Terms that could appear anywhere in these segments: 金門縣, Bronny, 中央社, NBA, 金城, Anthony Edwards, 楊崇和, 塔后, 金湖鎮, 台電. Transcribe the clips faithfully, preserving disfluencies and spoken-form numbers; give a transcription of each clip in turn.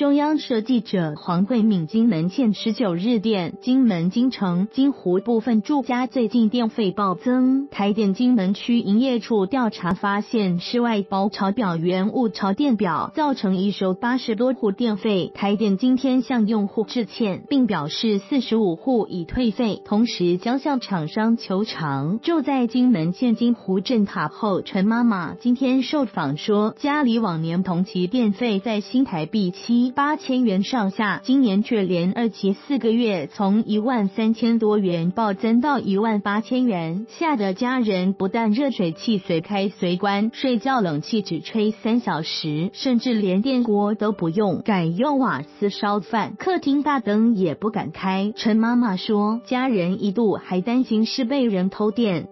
中央社记者黄慧敏金门县十九日电，金门、金城、金湖部分住家最近电费暴增。台电金门区营业处调查发现，室外包潮表原物潮电表，造成一手八十多户电费。台电今天向用户致歉，并表示四十五户已退费，同时将向厂商求偿。住在金门县金湖镇塔后陈妈妈今天受访说，家里往年同期电费在新台币七。 八千元上下，今年却连二期四个月从一万三千多元暴增到一万八千元，吓得家人不但热水器随开随关，睡觉冷气只吹三小时，甚至连电锅都不用，改用瓦斯烧饭，客厅大灯也不敢开。陈妈妈说，家人一度还担心是被人偷电。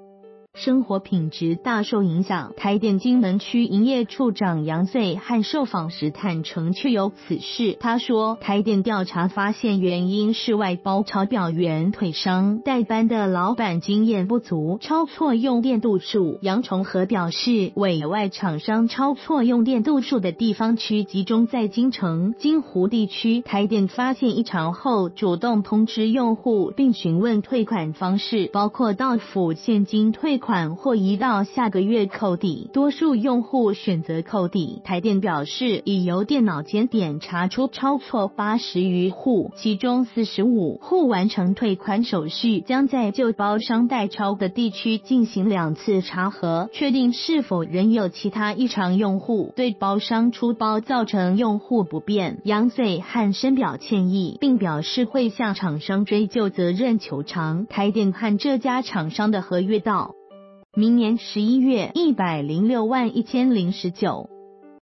生活品质大受影响。台电金门区营业处长杨穗汉受访时坦承确有此事。他说，台电调查发现，原因是外包潮表员腿伤，代班的老板经验不足，超错用电度数。杨崇和表示，委外厂商超错用电度数的地方区集中在金城、金湖地区。台电发现异常后，主动通知用户，并询问退款方式，包括到府现金退款 款或移到下个月扣抵，多数用户选择扣抵。台电表示，已由电脑检点查出超错八十余户，其中四十五户完成退款手续，将在旧包商代超的地区进行两次查核，确定是否仍有其他异常用户对包商出包造成用户不便。杨穗汉深表歉意，并表示会向厂商追究责任求偿。台电和这家厂商的合约到 明年十一月一百零六万一千零十九。